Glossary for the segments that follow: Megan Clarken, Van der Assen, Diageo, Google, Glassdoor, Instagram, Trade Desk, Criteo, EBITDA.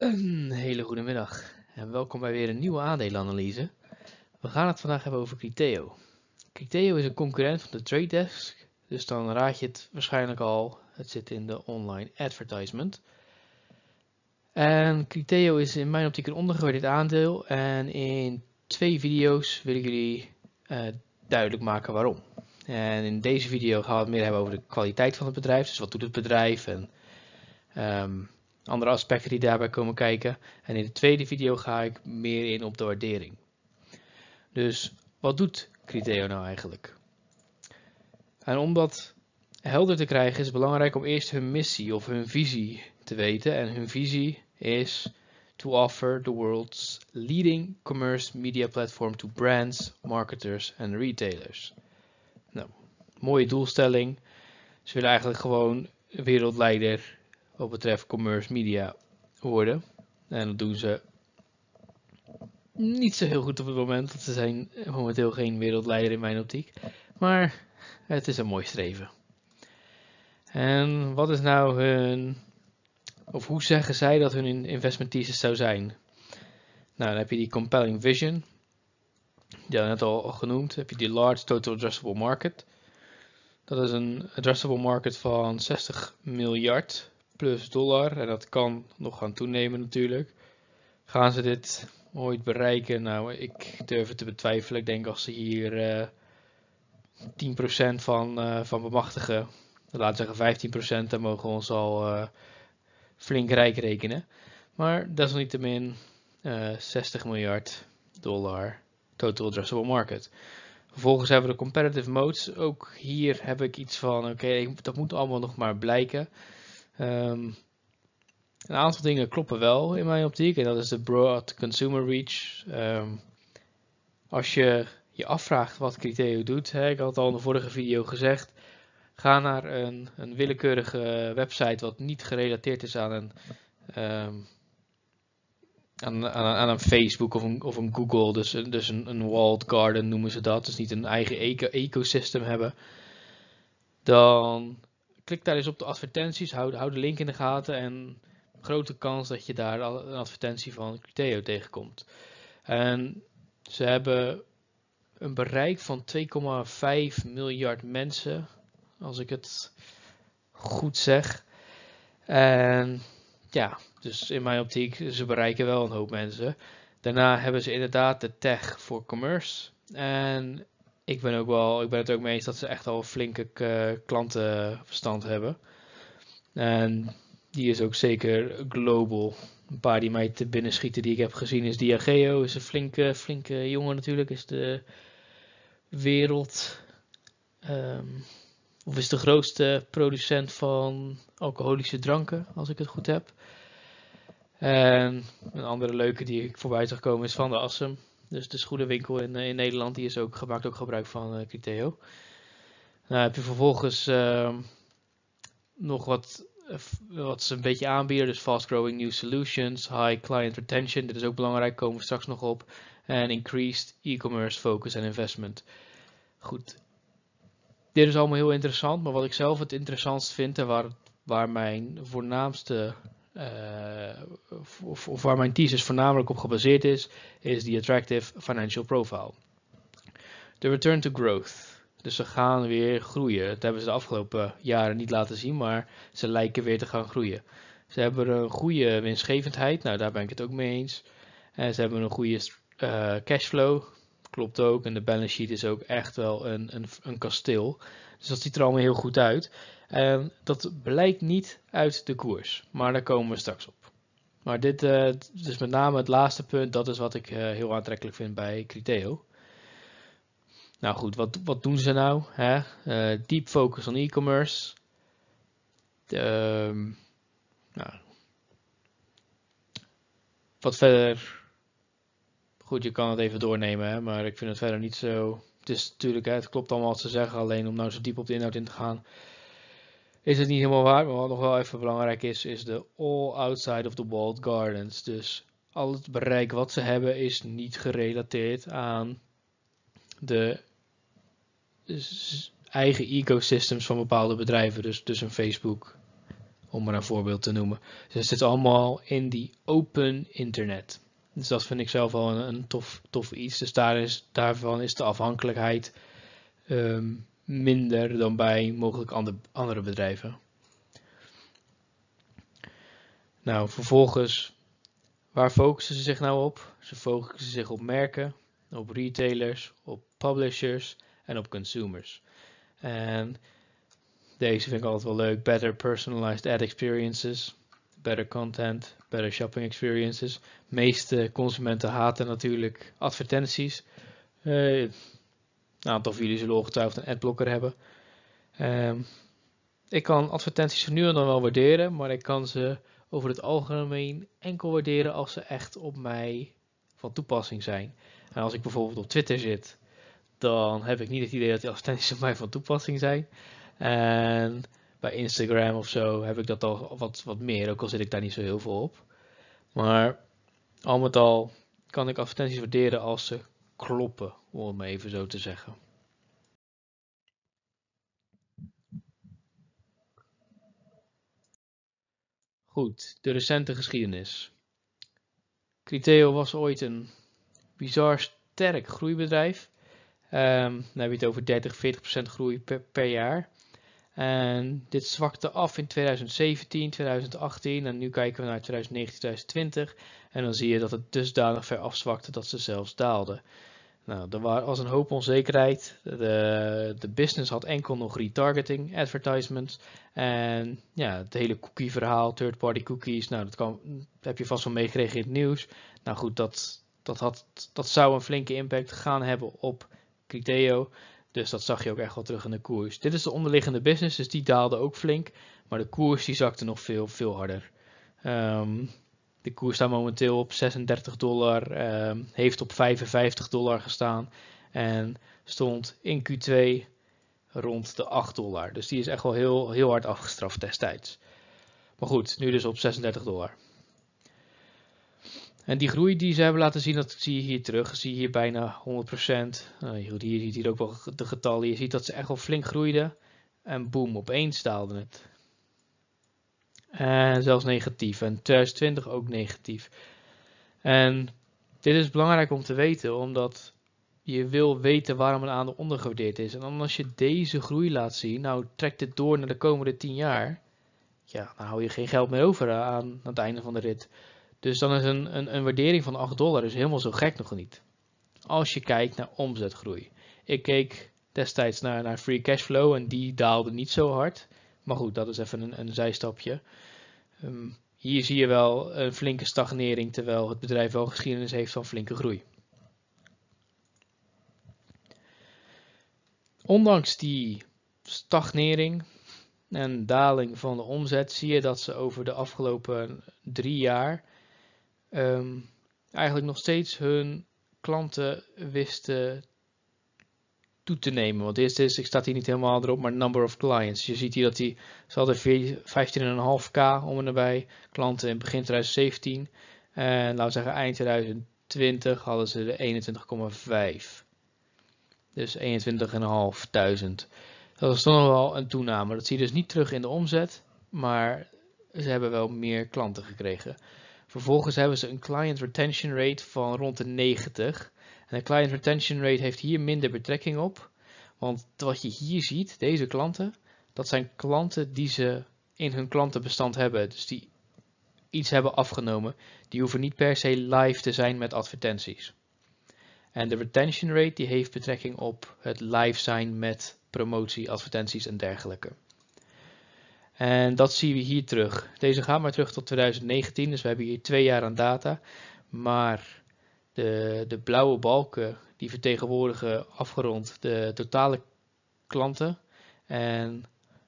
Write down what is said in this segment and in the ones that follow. Een hele goede middag en welkom bij weer een nieuwe aandelenanalyse. We gaan het vandaag hebben over Criteo. Criteo is een concurrent van de Trade Desk, dus dan raad je het waarschijnlijk al. Het zit in de online advertisement. En Criteo is in mijn optiek een ondergewaardeerd aandeel en in 2 video's wil ik jullie duidelijk maken waarom. En in deze video gaan we het meer hebben over de kwaliteit van het bedrijf, dus wat doet het bedrijf en andere aspecten die daarbij komen kijken. En in de tweede video ga ik meer in op de waardering. Dus wat doet Criteo nou eigenlijk? En om dat helder te krijgen is het belangrijk om eerst hun missie of hun visie te weten. En hun visie is to offer the world's leading commerce media platform to brands, marketers en retailers. Nou, mooie doelstelling. Ze willen eigenlijk gewoon wereldleider wat betreft commerce media worden. En dat doen ze niet zo heel goed op het moment. Want ze zijn momenteel geen wereldleider in mijn optiek. Maar het is een mooi streven. En wat is nou hun, of hoe zeggen zij dat hun investment thesis zou zijn? Nou, dan heb je die compelling vision. Die had ik net al genoemd. Dan heb je die large total addressable market. Dat is een addressable market van 60 miljard. Plus dollar, en dat kan nog gaan toenemen natuurlijk. Gaan ze dit ooit bereiken? Nou, ik durf het te betwijfelen. Ik denk als ze hier 10% van bemachtigen, laten we zeggen 15%, dan mogen we ons al flink rijk rekenen. Maar desalniettemin 60 miljard dollar total addressable market. Vervolgens hebben we de competitive modes. Ook hier heb ik iets van, oké, dat moet allemaal nog maar blijken. Een aantal dingen kloppen wel in mijn optiek en dat is de broad consumer reach. Als je je afvraagt wat Criteo doet, ik had het al in de vorige video gezegd, ga naar een willekeurige website wat niet gerelateerd is aan een Facebook of een Google, dus een walled garden noemen ze dat, dus niet een eigen ecosystem hebben, dan klik daar eens op de advertenties, hou de link in de gaten en grote kans dat je daar een advertentie van Criteo tegenkomt. En ze hebben een bereik van 2,5 miljard mensen, als ik het goed zeg. En ja, dus in mijn optiek, ze bereiken wel een hoop mensen. Daarna hebben ze inderdaad de tech voor commerce. En ik ben het ook mee eens dat ze echt al een flinke klantenverstand hebben. En die is ook zeker global. Een paar die mij te binnen schieten die ik heb gezien is Diageo. Is een flinke jongen natuurlijk. Is de wereld... Of is de grootste producent van alcoholische dranken, als ik het goed heb. En een andere leuke die ik voorbij zag komen is Van der Assen. Dus de schoenenwinkel in Nederland, die is ook, maakt ook gebruik van Criteo. Nou heb je vervolgens nog wat ze een beetje aanbieden. Dus fast growing new solutions, high client retention. Dit is ook belangrijk, komen we straks nog op. En increased e-commerce focus en investment. Goed. Dit is allemaal heel interessant. Maar wat ik zelf het interessantst vind en waar mijn voornaamste... Of waar mijn thesis voornamelijk op gebaseerd is die attractive financial profile. De return to growth. Dus ze gaan weer groeien. Dat hebben ze de afgelopen jaren niet laten zien, maar ze lijken weer te gaan groeien. Ze hebben een goede winstgevendheid, nou daar ben ik het ook mee eens. En ze hebben een goede cashflow, klopt ook. En de balance sheet is ook echt wel een kasteel. Dus dat ziet er allemaal heel goed uit. En dat blijkt niet uit de koers, maar daar komen we straks op. Maar dit dus met name het laatste punt, dat is wat ik heel aantrekkelijk vind bij Criteo. Nou goed, wat doen ze nou? Hè? Deep focus on e-commerce. Wat verder... Goed, je kan het even doornemen, hè? Maar ik vind het verder niet zo... Het is natuurlijk, hè, het klopt allemaal wat ze zeggen, alleen om nou zo diep op de inhoud in te gaan... Is het niet helemaal waar, maar wat nog wel even belangrijk is de all outside of the walled gardens. Dus al het bereik wat ze hebben is niet gerelateerd aan de eigen ecosystems van bepaalde bedrijven. Dus een Facebook om maar een voorbeeld te noemen. Dus het zit allemaal in die open internet. Dus dat vind ik zelf wel een tof iets. Dus daarvan is de afhankelijkheid minder dan bij mogelijk andere bedrijven. Nou, vervolgens, waar focussen ze zich nou op? Ze focussen zich op merken, op retailers, op publishers en op consumers. En deze vind ik altijd wel leuk. Better personalized ad experiences, better content, better shopping experiences. De meeste consumenten haten natuurlijk advertenties. Een aantal van jullie zullen ongetwijfeld een adblocker hebben. Ik kan advertenties nu en dan wel waarderen, maar ik kan ze over het algemeen enkel waarderen als ze echt op mij van toepassing zijn. En als ik bijvoorbeeld op Twitter zit, dan heb ik niet het idee dat die advertenties op mij van toepassing zijn. En bij Instagram of zo heb ik dat al wat meer, ook al zit ik daar niet zo heel veel op. Maar al met al kan ik advertenties waarderen als ze kloppen, om het maar even zo te zeggen. Goed, de recente geschiedenis. Criteo was ooit een bizar sterk groeibedrijf. Dan heb je het over 30-40% groei per jaar. En dit zwakte af in 2017, 2018 en nu kijken we naar 2019, 2020. En dan zie je dat het dusdanig ver afzwakte dat ze zelfs daalden. Nou, er was een hoop onzekerheid. De business had enkel nog retargeting, advertisements. En ja, het hele cookie verhaal, third party cookies. Nou, dat heb je vast wel meegekregen in het nieuws. Nou goed, dat zou een flinke impact gaan hebben op Criteo. Dus dat zag je ook echt wel terug in de koers. Dit is de onderliggende business, dus die daalde ook flink. Maar de koers die zakte nog veel harder. De koers staat momenteel op $36, heeft op $55 gestaan en stond in Q2 rond de $8. Dus die is echt wel heel hard afgestraft destijds. Maar goed, nu dus op $36. En die groei die ze hebben laten zien, dat zie je hier terug. Zie je hier bijna 100%. Goed, hier ziet hier ook wel de getallen. Je ziet dat ze echt wel flink groeiden en boem, opeens daalde het. En zelfs negatief. En 2020 ook negatief. En dit is belangrijk om te weten. Omdat je wil weten waarom een aandeel ondergewaardeerd is. En dan als je deze groei laat zien. Nou trekt dit door naar de komende 10 jaar. Ja, dan hou je geen geld meer over aan het einde van de rit. Dus dan is een waardering van $8 is helemaal zo gek nog niet. Als je kijkt naar omzetgroei. Ik keek destijds naar free cashflow. En die daalde niet zo hard. Maar goed, dat is even een zijstapje. Hier zie je wel een flinke stagnering, terwijl het bedrijf wel geschiedenis heeft van flinke groei. Ondanks die stagnering en daling van de omzet zie je dat ze over de afgelopen 3 jaar eigenlijk nog steeds hun klanten wisten toe te nemen. Want eerst is, ik sta hier niet helemaal erop, maar number of clients. Je ziet hier dat ze hadden 15.500 om en nabij klanten in begin 2017. En laten we zeggen eind 2020 hadden ze de 21.5. Dus 21.500. Dat is toch nog wel een toename. Dat zie je dus niet terug in de omzet, maar ze hebben wel meer klanten gekregen. Vervolgens hebben ze een client retention rate van rond de 90. En de client retention rate heeft hier minder betrekking op. Want wat je hier ziet, deze klanten, dat zijn klanten die ze in hun klantenbestand hebben. Dus die iets hebben afgenomen. Die hoeven niet per se live te zijn met advertenties. En de retention rate die heeft betrekking op het live zijn met promotie, advertenties en dergelijke. En dat zien we hier terug. Deze gaat maar terug tot 2019. Dus we hebben hier 2 jaar aan data. Maar De blauwe balken die vertegenwoordigen afgerond de totale klanten. En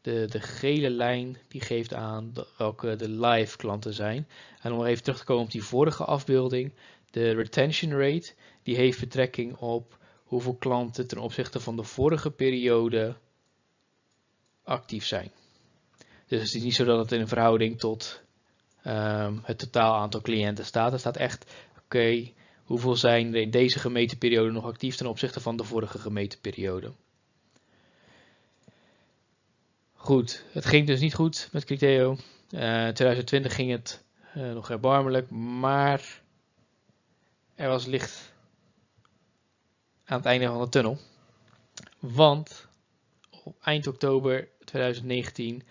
de gele lijn die geeft aan welke de live klanten zijn. En om even terug te komen op die vorige afbeelding. De retention rate die heeft betrekking op hoeveel klanten ten opzichte van de vorige periode actief zijn. Dus het is niet zo dat het in een verhouding tot het totaal aantal cliënten staat. Er staat echt, oké, hoeveel zijn er in deze gemeten periode nog actief ten opzichte van de vorige gemeten periode? Goed, het ging dus niet goed met Criteo. 2020 ging het nog erbarmelijk, maar er was licht aan het einde van de tunnel. Want op eind oktober 2019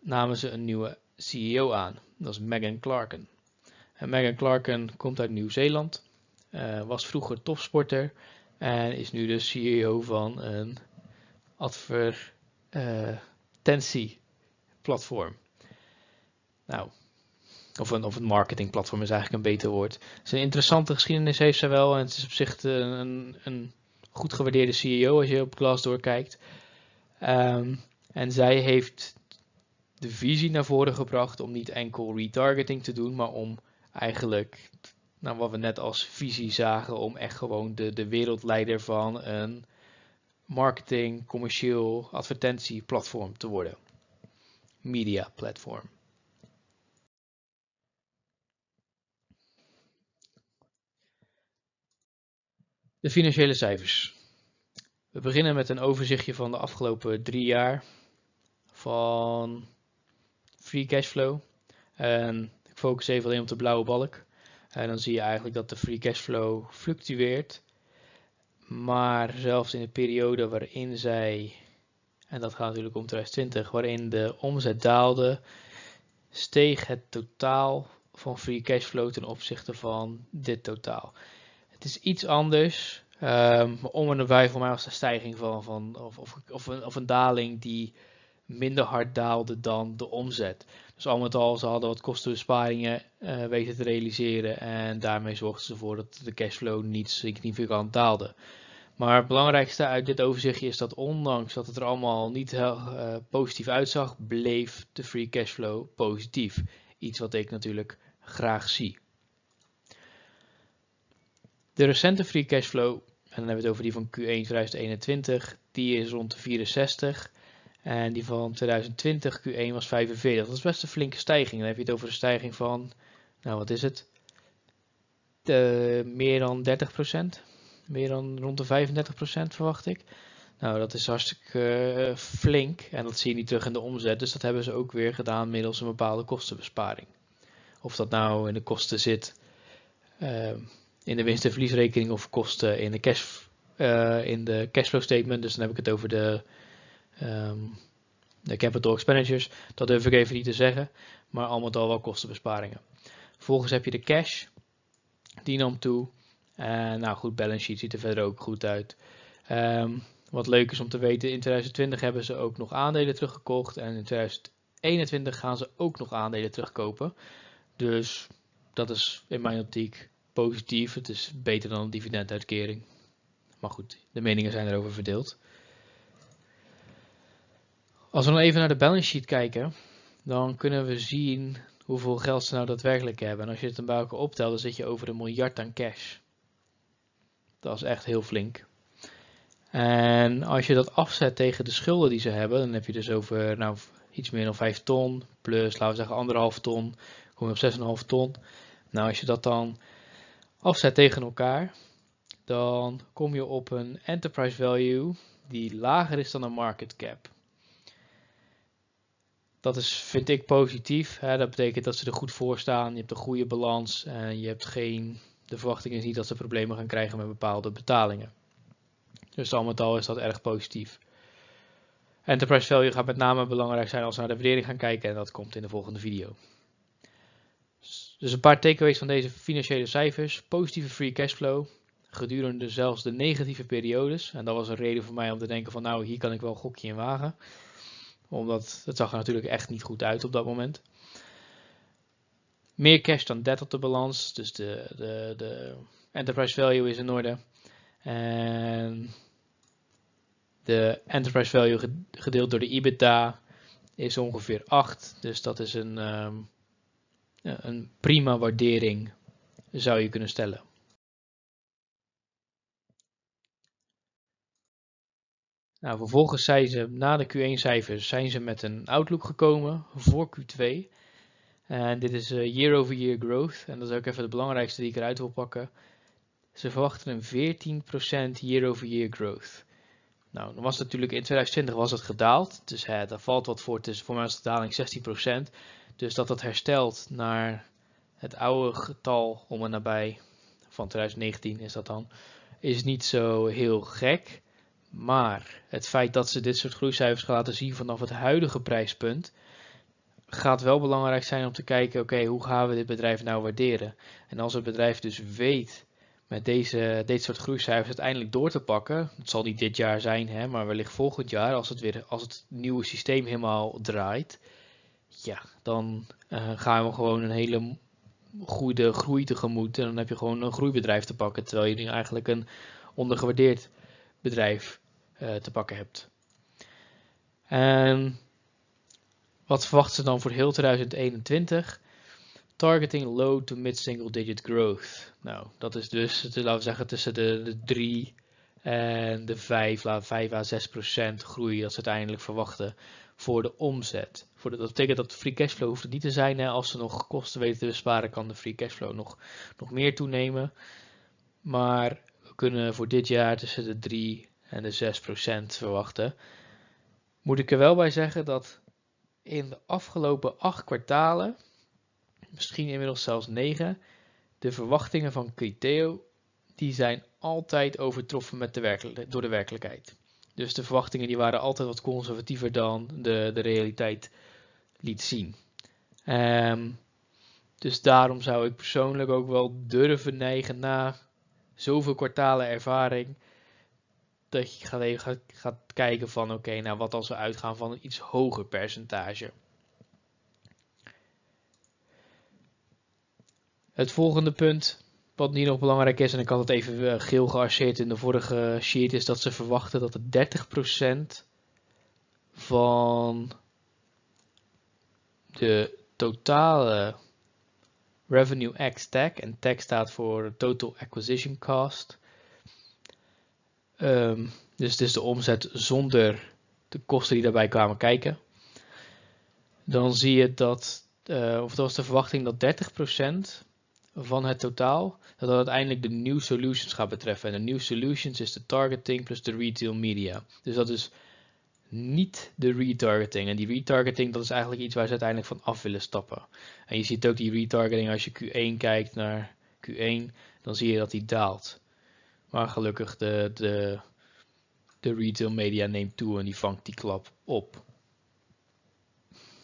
namen ze een nieuwe CEO aan. Dat is Megan Clarken. En Megan Clarken komt uit Nieuw-Zeeland, was vroeger topsporter en is nu de CEO van een advertentieplatform. Nou, of een marketingplatform is eigenlijk een beter woord. Dus een interessante geschiedenis heeft ze wel en het is op zich een goed gewaardeerde CEO als je op Glassdoor kijkt. En zij heeft de visie naar voren gebracht om niet enkel retargeting te doen, maar om eigenlijk, nou, wat we net als visie zagen, om echt gewoon de wereldleider van een marketing, commercieel, advertentieplatform te worden. Media platform. De financiële cijfers. We beginnen met een overzichtje van de afgelopen 3 jaar van free cashflow. En ik focus even alleen op de blauwe balk. En dan zie je eigenlijk dat de free cashflow fluctueert. Maar zelfs in de periode waarin zij, en dat gaat natuurlijk om 2020, waarin de omzet daalde, steeg het totaal van free cashflow ten opzichte van dit totaal. Het is iets anders, maar om en nabij voor mij was de stijging een daling die minder hard daalde dan de omzet. Dus al met al, ze hadden wat kostenbesparingen weten te realiseren en daarmee zorgden ze ervoor dat de cashflow niet significant daalde. Maar het belangrijkste uit dit overzichtje is dat ondanks dat het er allemaal niet heel positief uitzag, bleef de free cashflow positief. Iets wat ik natuurlijk graag zie. De recente free cashflow, en dan hebben we het over die van Q1 2021, die is rond de 64. En die van 2020, Q1, was 45. Dat is best een flinke stijging. Dan heb je het over een stijging van, nou wat is het, meer dan 30%. Meer dan rond de 35% verwacht ik. Nou, dat is hartstikke flink. En dat zie je niet terug in de omzet. Dus dat hebben ze ook weer gedaan middels een bepaalde kostenbesparing. Of dat nou in de kosten zit, in de winst- en verliesrekening of kosten in de cashflow statement. Dus dan heb ik het over de capital expenditures, dat durf ik even niet te zeggen, maar al met al wel kostenbesparingen. Vervolgens heb je de cash, die nam toe. Nou goed, balance sheet ziet er verder ook goed uit. Wat leuk is om te weten, in 2020 hebben ze ook nog aandelen teruggekocht en in 2021 gaan ze ook nog aandelen terugkopen. Dus dat is in mijn optiek positief, het is beter dan een dividenduitkering. Maar goed, de meningen zijn erover verdeeld. Als we dan even naar de balance sheet kijken, dan kunnen we zien hoeveel geld ze nou daadwerkelijk hebben. En als je het dan bij elkaar optelt, dan zit je over 1 miljard aan cash. Dat is echt heel flink. En als je dat afzet tegen de schulden die ze hebben, dan heb je dus over nou, iets meer dan 5 ton, plus laten we zeggen 1,5 ton, kom je op 6,5 ton. Nou, als je dat dan afzet tegen elkaar, dan kom je op een enterprise value die lager is dan een market cap. Dat is, vind ik, positief. Dat betekent dat ze er goed voor staan. Je hebt een goede balans en je hebt de verwachting is niet dat ze problemen gaan krijgen met bepaalde betalingen. Dus al met al is dat erg positief. Enterprise value gaat met name belangrijk zijn als we naar de waardering gaan kijken en dat komt in de volgende video. Dus een paar takeaways van deze financiële cijfers. Positieve free cashflow gedurende zelfs de negatieve periodes. En dat was een reden voor mij om te denken van nou, hier kan ik wel een gokje in wagen. Omdat het zag er natuurlijk echt niet goed uit op dat moment. Meer cash dan debt op de balans. Dus de enterprise value is in orde. En de enterprise value gedeeld door de EBITDA is ongeveer 8. Dus dat is een prima waardering, zou je kunnen stellen. Nou, vervolgens zijn ze na de Q1-cijfers met een outlook gekomen voor Q2. En dit is year-over-year growth. En dat is ook even de belangrijkste die ik eruit wil pakken. Ze verwachten een 14% year-over-year growth. Nou, dan was het natuurlijk in 2020 was het gedaald. Dus daar valt wat voor. Dus voor mij was de daling 16%. Dus dat herstelt naar het oude getal om en nabij van 2019 is dat dan. Is niet zo heel gek. Maar het feit dat ze dit soort groeicijfers gaan laten zien vanaf het huidige prijspunt. Gaat wel belangrijk zijn om te kijken, oké, hoe gaan we dit bedrijf nou waarderen? En als het bedrijf dus weet met dit soort groeicijfers uiteindelijk door te pakken. Het zal niet dit jaar zijn, hè, maar wellicht volgend jaar als het nieuwe systeem helemaal draait. Ja, dan gaan we gewoon een hele goede groei tegemoet. En dan heb je gewoon een groeibedrijf te pakken. Terwijl je nu eigenlijk een ondergewaardeerd bedrijf te pakken hebt. En wat verwachten ze dan voor heel 2021? Targeting low to mid single digit growth. Nou, dat is dus, laten we zeggen, tussen de 3 en de 5 à 6% groei dat ze uiteindelijk verwachten voor de omzet. Dat betekent dat de free cashflow hoeft het niet te zijn. Hè. Als ze nog kosten weten te besparen, kan de free cashflow nog meer toenemen. Maar we kunnen voor dit jaar tussen de 3 en de 6% verwachten. Moet ik er wel bij zeggen dat in de afgelopen 8 kwartalen, misschien inmiddels zelfs 9, de verwachtingen van Criteo, die zijn altijd overtroffen met door de werkelijkheid. Dus de verwachtingen die waren altijd wat conservatiever dan de realiteit liet zien. Dus daarom zou ik persoonlijk ook wel durven neigen na zoveel kwartalen ervaring, dat je gaat kijken van oké, nou wat als we uitgaan van een iets hoger percentage. Het volgende punt wat hier nog belangrijk is, en ik had het even geel gearcheerd in de vorige sheet, is dat ze verwachten dat het 30% van de totale revenue ex-tech, en tech staat voor total acquisition cost, dus het is de omzet zonder de kosten die daarbij kwamen kijken. Dan zie je dat, of dat was de verwachting, dat 30% van het totaal, dat uiteindelijk de new solutions gaat betreffen. En de new solutions is de targeting plus de retail media. Dus dat is niet de retargeting. En die retargeting, dat is eigenlijk iets waar ze uiteindelijk van af willen stappen. En je ziet ook die retargeting, als je Q1 kijkt naar Q1, dan zie je dat die daalt. Maar gelukkig de retail media neemt toe en die vangt die klap op.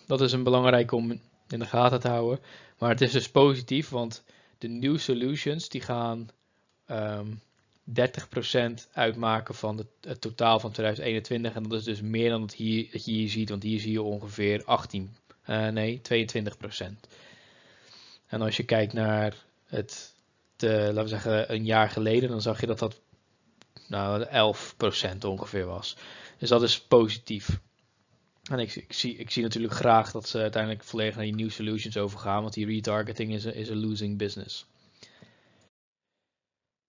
Dat is een belangrijk om in de gaten te houden. Maar het is dus positief, want de new solutions die gaan 30% uitmaken van het totaal van 2021. En dat is dus meer dan dat je hier ziet, want hier zie je ongeveer 22%. En als je kijkt naar laten we zeggen een jaar geleden, dan zag je dat nou, 11% ongeveer was. Dus dat is positief. En ik zie natuurlijk graag dat ze uiteindelijk volledig naar die new solutions overgaan, want die retargeting is a losing business.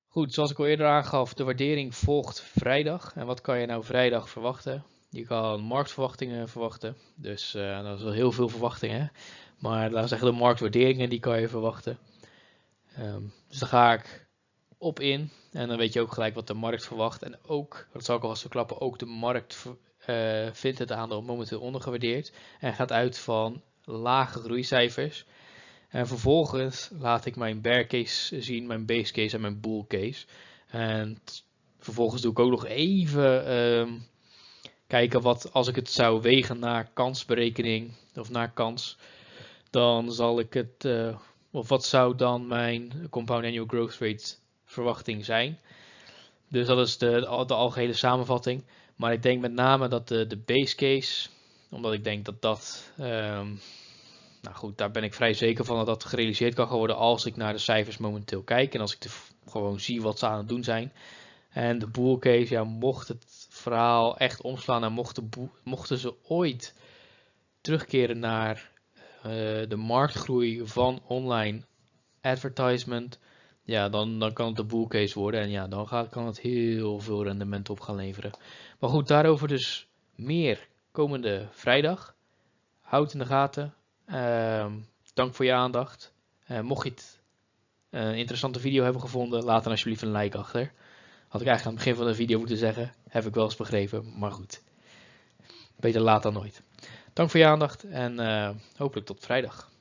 Goed, zoals ik al eerder aangaf, de waardering volgt vrijdag. En wat kan je nou vrijdag verwachten? Je kan marktverwachtingen verwachten, dus dat is wel heel veel verwachtingen. Maar laten we zeggen, de marktwaarderingen die kan je verwachten. Dus daar ga ik op in en dan weet je ook gelijk wat de markt verwacht. En ook, dat zal ik alvast verklappen, ook de markt vindt het aandeel momenteel ondergewaardeerd en gaat uit van lage groeicijfers. En vervolgens laat ik mijn bear case zien, mijn base case en mijn bull case. En vervolgens doe ik ook nog even kijken wat, als ik het zou wegen naar kansberekening of naar kans, dan zal ik het... Of wat zou dan mijn compound annual growth rate verwachting zijn? Dus dat is de algehele samenvatting. Maar ik denk met name dat de base case, omdat ik denk nou goed, daar ben ik vrij zeker van dat dat gerealiseerd kan gaan worden als ik naar de cijfers momenteel kijk. En als ik gewoon zie wat ze aan het doen zijn. En de bull case, ja, mocht het verhaal echt omslaan en mochten ze ooit terugkeren naar de marktgroei van online advertisement, ja, dan kan het de bull case worden. En ja, dan kan het heel veel rendement op gaan leveren. Maar goed, daarover dus meer komende vrijdag. Houd in de gaten. Dank voor je aandacht. Mocht je het een interessante video hebben gevonden, laat dan alsjeblieft een like achter. Had ik eigenlijk aan het begin van de video moeten zeggen. Heb ik wel eens begrepen, maar goed. Beter laat dan nooit. Dank voor je aandacht en hopelijk tot vrijdag.